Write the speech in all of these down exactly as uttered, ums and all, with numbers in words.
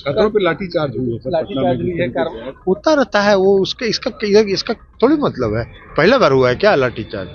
छात्रों पे लाठीचार्ज हुई है, लाठीचार्ज हुई है, होता रहता है वो, उसके इसका इसका थोड़ी मतलब है। पहला बार हुआ है क्या लाठीचार्ज?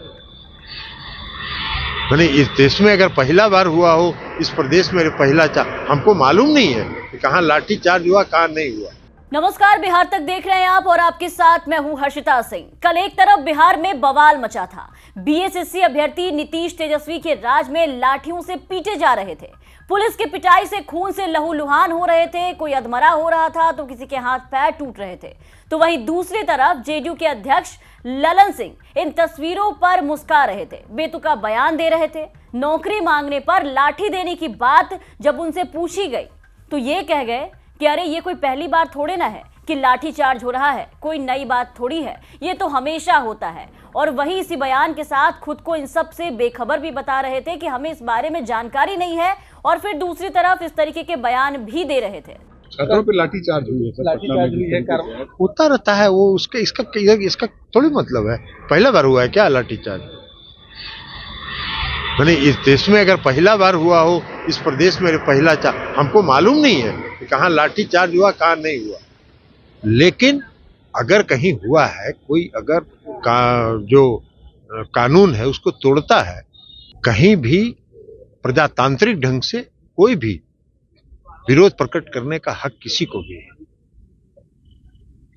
मैंने इस देश में अगर पहला बार हुआ हो, इस प्रदेश में पहला चार्ज, हमको मालूम नहीं है कि कहाँ लाठी चार्ज हुआ कहाँ नहीं हुआ। नमस्कार, बिहार तक देख रहे हैं आप और आपके साथ मैं हूं हर्षिता सिंह। कल एक तरफ बिहार में बवाल मचा था, बीएसएससी अभ्यर्थी नीतीश तेजस्वी के राज में लाठियों से पीटे जा रहे थे, पुलिस की पिटाई से खून से लहूलुहान हो रहे थे, कोई अधमरा हो रहा था तो किसी के हाथ पैर टूट रहे थे। तो वहीं दूसरी तरफ जेडीयू के अध्यक्ष ललन सिंह इन तस्वीरों पर मुस्कुरा रहे थे, बेतुका बयान दे रहे थे। नौकरी मांगने पर लाठी देने की बात जब उनसे पूछी गई तो ये कह गए कि अरे ये कोई पहली बार थोड़े ना है कि लाठीचार्ज हो रहा है, कोई नई बात थोड़ी है, ये तो हमेशा होता है। और वही इसी बयान के साथ खुद को इन सब से बेखबर भी बता रहे थे कि हमें इस बारे में जानकारी नहीं है, और फिर दूसरी तरफ इस तरीके के बयान भी दे रहे थे। छात्रों पे लाठीचार्ज हुई है, लाठीचार्ज हुई है, होता रहता है वो, उसके इसका इसका थोड़ी मतलब है। पहला बार हुआ है क्या लाठीचार्ज? मैंने इस देश में अगर पहला बार हुआ हो, इस प्रदेश में पहला चार्ज, हमको मालूम नहीं है कि कहाँ लाठी चार्ज हुआ कहाँ नहीं हुआ। लेकिन अगर कहीं हुआ है, कोई अगर का, जो कानून है उसको तोड़ता है, कहीं भी प्रजातांत्रिक ढंग से कोई भी विरोध प्रकट करने का हक किसी को भी है,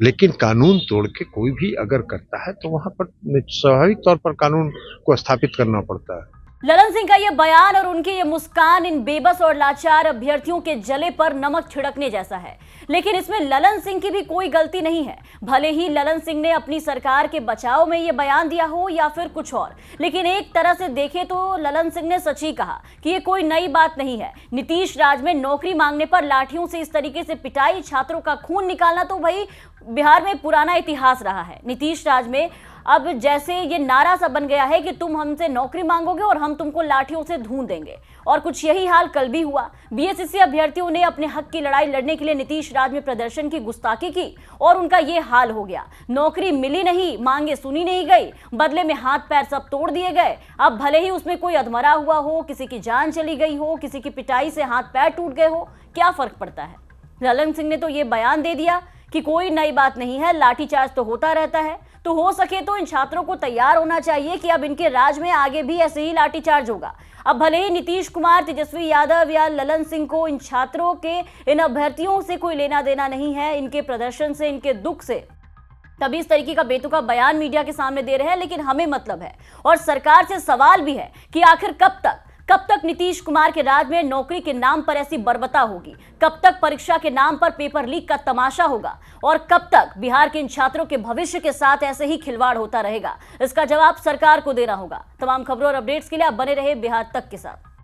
लेकिन कानून तोड़ के कोई भी अगर करता है तो वहां पर स्वाभाविक तौर पर कानून को स्थापित करना पड़ता है। ललन सिंह का ये बयान और उनकी ये मुस्कान इन बेबस और लाचार अभ्यर्थियों के जले पर नमक छिड़कने जैसा है, लेकिन इसमें ललन सिंह की भी कोई गलती नहीं है। भले ही ललन सिंह ने अपनी सरकार के बचाव में ये बयान दिया हो या फिर कुछ और, लेकिन एक तरह से देखें तो ललन सिंह ने सच ही कहा कि ये कोई नई बात नहीं है। नीतीश राज में नौकरी मांगने पर लाठियों से इस तरीके से पिटाई, छात्रों का खून निकालना तो भाई बिहार में पुराना इतिहास रहा है। नीतीश राज में अब जैसे ये नारा सा बन गया है कि तुम हमसे नौकरी मांगोगे और हम तुमको लाठियों से धून देंगे, और कुछ यही हाल कल भी हुआ। बीएसएससी अभ्यर्थियों ने अपने हक की लड़ाई लड़ने के लिए नीतीश राज में प्रदर्शन की गुस्ताखी की और उनका ये हाल हो गया। नौकरी मिली नहीं, मांगे सुनी नहीं गई, बदले में हाथ पैर सब तोड़ दिए गए। अब भले ही उसमें कोई अधमरा हुआ हो, किसी की जान चली गई हो, किसी की पिटाई से हाथ पैर टूट गए हो, क्या फर्क पड़ता है। ललन सिंह ने तो ये बयान दे दिया कि कोई नई बात नहीं है, लाठीचार्ज तो होता रहता है। तो हो सके तो इन छात्रों को तैयार होना चाहिए कि अब इनके राज में आगे भी ऐसे ही लाठीचार्ज होगा। अब भले ही नीतीश कुमार, तेजस्वी यादव या ललन सिंह को इन छात्रों के, इन अभ्यर्थियों से कोई लेना देना नहीं है, इनके प्रदर्शन से, इनके दुख से, तभी इस तरीके का बेतुका बयान मीडिया के सामने दे रहे हैं, लेकिन हमें मतलब है। और सरकार से सवाल भी है कि आखिर कब तक कब तक नीतीश कुमार के राज में नौकरी के नाम पर ऐसी बर्बरता होगी, कब तक परीक्षा के नाम पर पेपर लीक का तमाशा होगा, और कब तक बिहार के इन छात्रों के भविष्य के साथ ऐसे ही खिलवाड़ होता रहेगा। इसका जवाब सरकार को देना होगा। तमाम खबरों और अपडेट्स के लिए आप बने रहे बिहार तक के साथ।